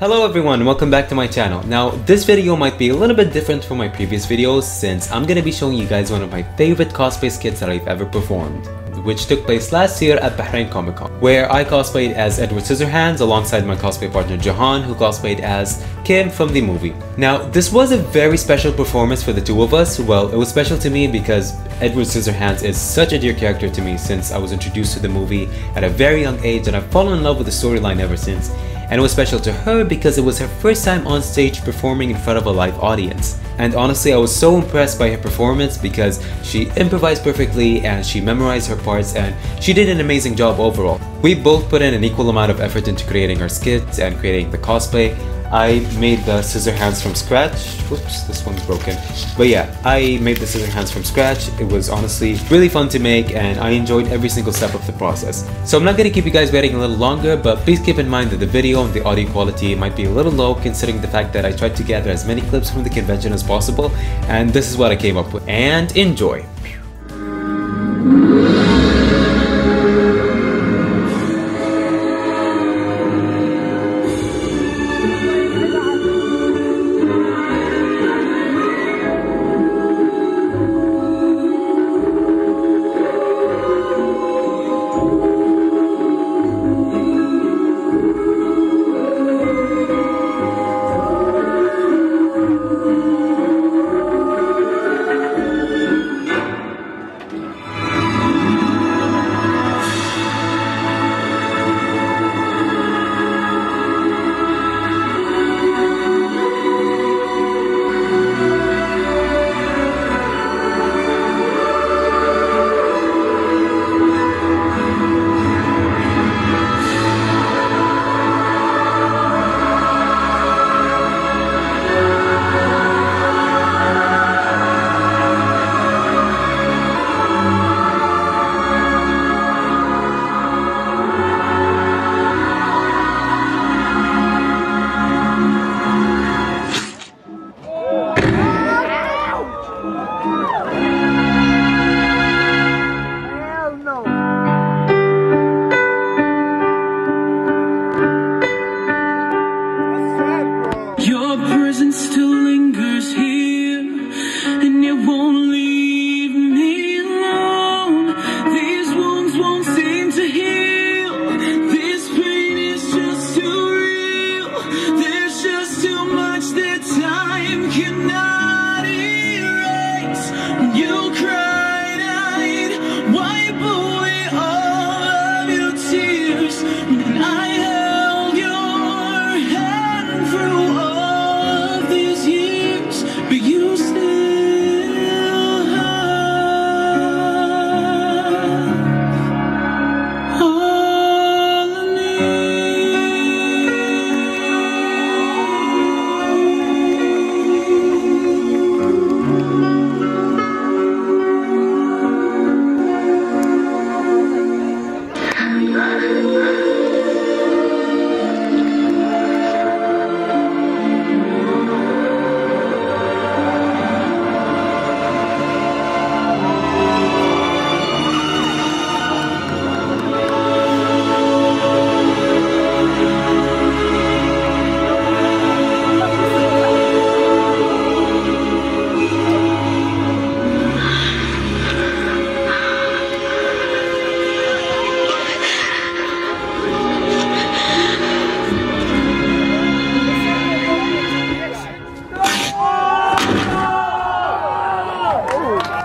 Hello everyone, welcome back to my channel. Now this video might be a little bit different from my previous videos since I'm gonna be showing you guys one of my favorite cosplay skits that I've ever performed, which took place last year at Bahrain Comic Con, where I cosplayed as Edward Scissorhands alongside my cosplay partner Jahan, who cosplayed as Kim from the movie. Now, this was a very special performance for the two of us. Well, it was special to me because Edward Scissorhands is such a dear character to me since I was introduced to the movie at a very young age, and I've fallen in love with the storyline ever since. And it was special to her because it was her first time on stage performing in front of a live audience. And honestly, I was so impressed by her performance because she improvised perfectly and she memorized her parts and she did an amazing job overall. We both put in an equal amount of effort into creating our skits and creating the cosplay. I made the Scissorhands from scratch. Whoops, this one's broken. But yeah, I made the Scissorhands from scratch. It was honestly really fun to make and I enjoyed every single step of the process. So I'm not gonna keep you guys waiting a little longer, but please keep in mind that the video and the audio quality might be a little low considering the fact that I tried to gather as many clips from the convention as possible, and this is what I came up with. And enjoy!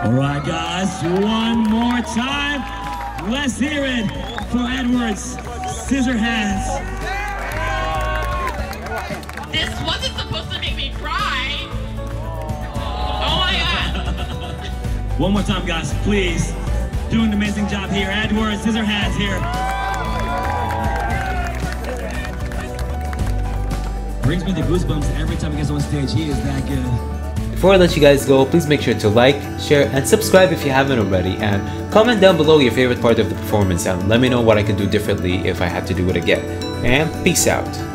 Alright guys, one more time, let's hear it for Edward Scissorhands. This wasn't supposed to make me cry. Oh my god. One more time guys, please. Doing an amazing job here, Edward Scissorhands here. Brings me the goosebumps every time he gets on stage, he is that good. Before I let you guys go, please make sure to like, share, and subscribe if you haven't already, and comment down below your favorite part of the performance and let me know what I can do differently if I had to do it again. And peace out.